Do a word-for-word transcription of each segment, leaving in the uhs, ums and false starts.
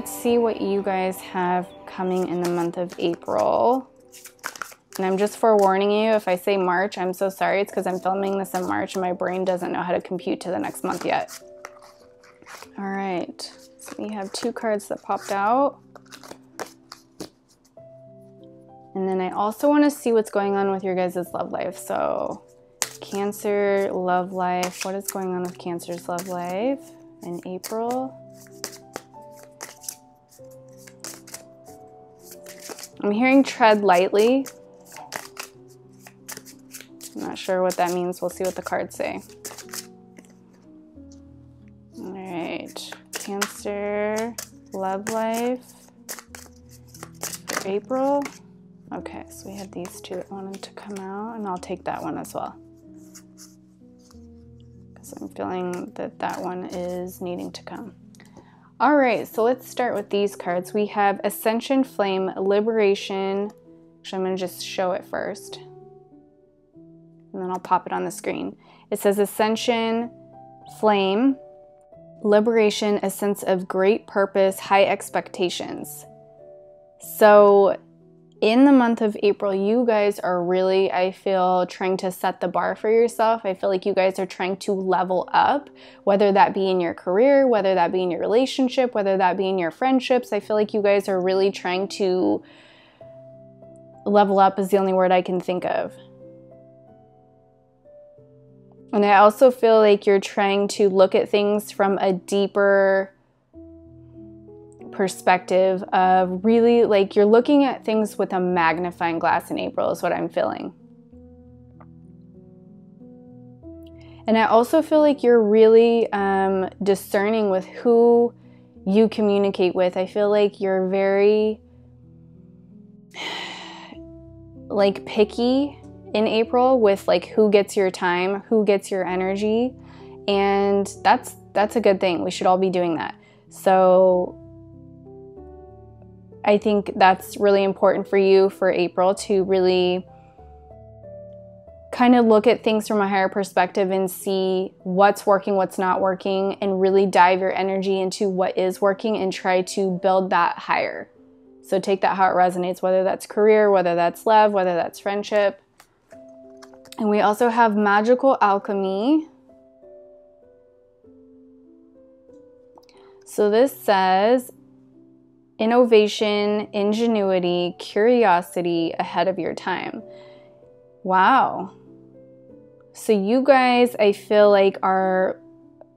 let's see what you guys have coming in the month of April. And I'm just forewarning you, if I say March, I'm so sorry. It's because I'm filming this in March and my brain doesn't know how to compute to the next month yet. All right, so we have two cards that popped out. And then I also want to see what's going on with your guys' love life. So Cancer, love life. What is going on with Cancer's love life in April? I'm hearing tread lightly. I'm not sure what that means. We'll see what the cards say. All right, Cancer, love life for April. Okay, so we had these two that wanted to come out, and I'll take that one as well. Because I'm feeling that that one is needing to come. All right, so let's start with these cards. We have Ascension, Flame, Liberation. Actually, I'm going to just show it first, and then I'll pop it on the screen. It says Ascension, Flame, Liberation, a sense of great purpose, high expectations. So in the month of April, you guys are really, I feel, trying to set the bar for yourself. I feel like you guys are trying to level up, whether that be in your career, whether that be in your relationship, whether that be in your friendships. I feel like you guys are really trying to level up is the only word I can think of. And I also feel like you're trying to look at things from a deeper perspective of really, like, you're looking at things with a magnifying glass in April is what I'm feeling. And I also feel like you're really um, discerning with who you communicate with. I feel like you're very, like, picky in April with, like, who gets your time, who gets your energy, and that's that's a good thing. We should all be doing that. So I think that's really important for you for April, to really kind of look at things from a higher perspective and see what's working, what's not working, and really dive your energy into what is working and try to build that higher. So take that how it resonates, whether that's career, whether that's love, whether that's friendship. And we also have Magical Alchemy. So this says innovation, ingenuity, curiosity ahead of your time. Wow. So you guys, I feel like, are,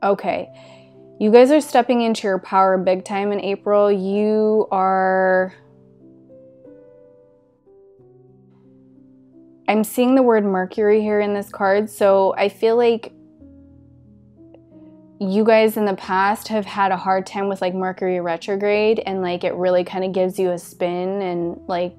okay, you guys are stepping into your power big time in April. You are, I'm seeing the word Mercury here in this card, so I feel like you guys in the past have had a hard time with, like, Mercury retrograde, and, like, it really kind of gives you a spin and, like,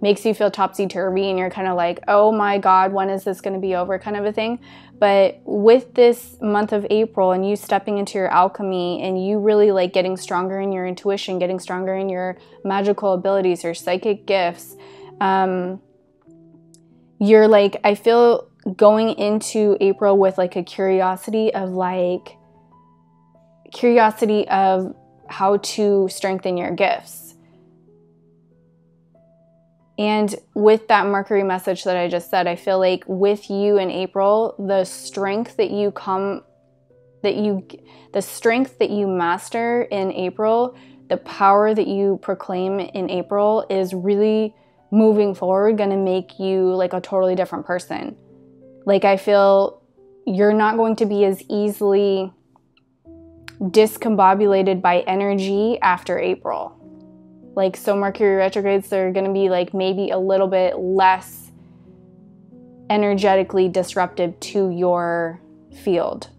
makes you feel topsy-turvy, and you're kind of like, oh my God, when is this going to be over, kind of a thing. But with this month of April and you stepping into your alchemy and you really, like, getting stronger in your intuition, getting stronger in your magical abilities, your psychic gifts, um, you're like, I feel going into April with, like, a curiosity of, like, curiosity of how to strengthen your gifts. And with that Mercury message that I just said, I feel like with you in April, the strength that you come, that you, the strength that you master in April, the power that you proclaim in April is really moving forward, going to make you, like, a totally different person. Like, I feel you're not going to be as easily discombobulated by energy after April. Like, so Mercury retrogrades, they're going to be, like, maybe a little bit less energetically disruptive to your field.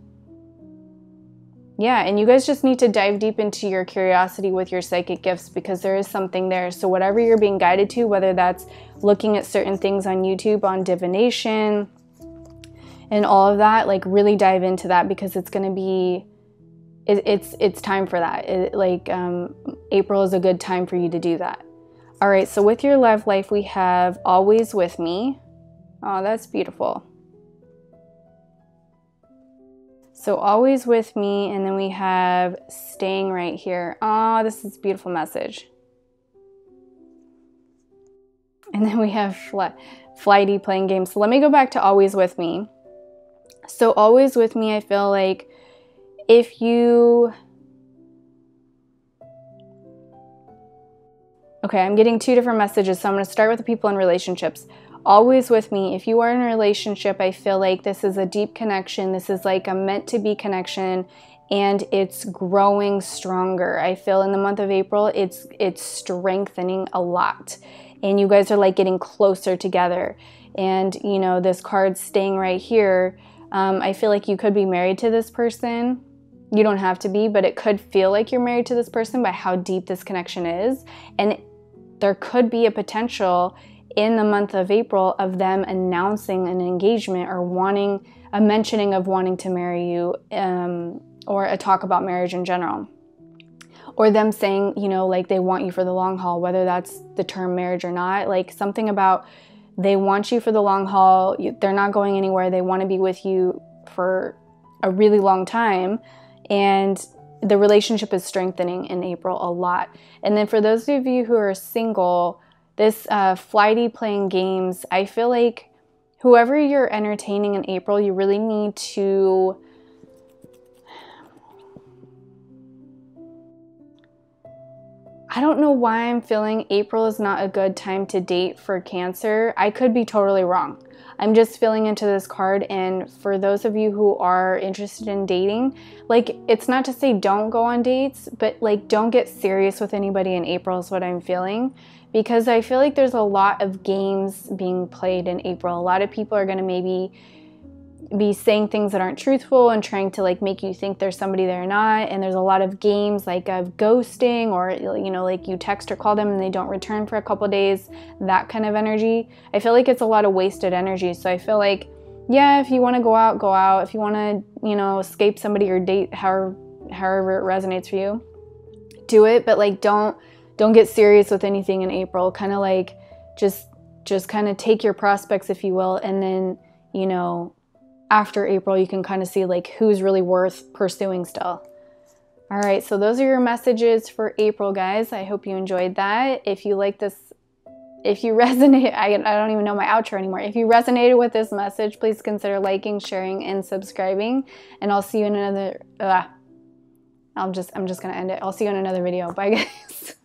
Yeah, and you guys just need to dive deep into your curiosity with your psychic gifts, because there is something there. So whatever you're being guided to, whether that's looking at certain things on YouTube, on divination, and all of that, like, really dive into that, because it's going to be, it, it's it's time for that. It, like, um, April is a good time for you to do that. All right, so with your love life, we have Always With Me. Oh, that's beautiful. So always with me, and then we have staying right here. Ah, this is a beautiful message. And then we have fl- flighty, playing games. So let me go back to always with me. So always with me, I feel like if you... Okay, I'm getting two different messages, so I'm going to start with the people in relationships. Always with me, if you are in a relationship, I feel like this is a deep connection. This is like a meant-to-be connection, and it's growing stronger. I feel in the month of April, it's it's strengthening a lot, and you guys are like getting closer together. And, you know, this card staying right here, um, I feel like you could be married to this person. You don't have to be, but it could feel like you're married to this person by how deep this connection is. And there could be a potential in the month of April of them announcing an engagement or wanting a mentioning of wanting to marry you, um, or a talk about marriage in general, or them saying, you know, like they want you for the long haul, whether that's the term marriage or not, like something about they want you for the long haul. They're not going anywhere. They want to be with you for a really long time. And the relationship is strengthening in April a lot. And then for those of you who are single, this uh, flighty playing games, I feel like whoever you're entertaining in April, you really need to I don't know why I'm feeling April is not a good time to date for Cancer. I could be totally wrong. I'm just feeling into this card, and for those of you who are interested in dating, like, it's not to say don't go on dates, but like don't get serious with anybody in April is what I'm feeling, because I feel like there's a lot of games being played in April. A lot of people are gonna maybe be saying things that aren't truthful and trying to like make you think there's somebody they're not, and there's a lot of games like of ghosting, or, you know, like you text or call them and they don't return for a couple days, that kind of energy. I feel like it's a lot of wasted energy. So I feel like, yeah, if you want to go out, go out. If you want to, you know, escape somebody or date however however it resonates for you, do it, but like don't don't get serious with anything in April. Kind of like just just kind of take your prospects, if you will, and then, you know, after April, you can kind of see like who's really worth pursuing still. All right, so those are your messages for April, guys. I hope you enjoyed that. If you like this, if you resonate, I, I don't even know my outro anymore. If you resonated with this message, please consider liking, sharing, and subscribing. And I'll see you in another, uh, I'm just, I'm just gonna end it. I'll see you in another video. Bye, guys.